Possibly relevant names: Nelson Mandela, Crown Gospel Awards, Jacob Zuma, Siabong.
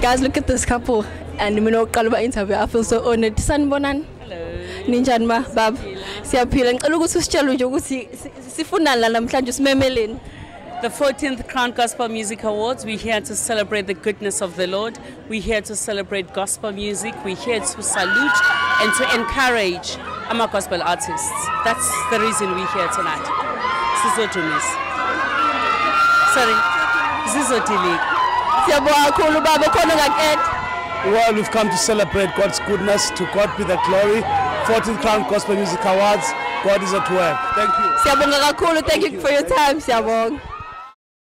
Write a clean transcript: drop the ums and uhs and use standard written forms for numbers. Guys, look at this couple, and I feel so honored. Sanbonan, Ninjan ma, bab, siapilan. Alugo suschalu jogo si sifuna lalam tanjus memelin. The 14th Crown Gospel Music Awards, we're here to celebrate the goodness of the Lord. We're here to celebrate gospel music. We're here to salute and to encourage our gospel artists. That's the reason we're here tonight. Sizotumis. Sorry, Zizotili. Well, we've come to celebrate God's goodness. To God be the glory. 14th Crown Gospel Music Awards. God is at work. Thank you. Thank you for your time, Siabong.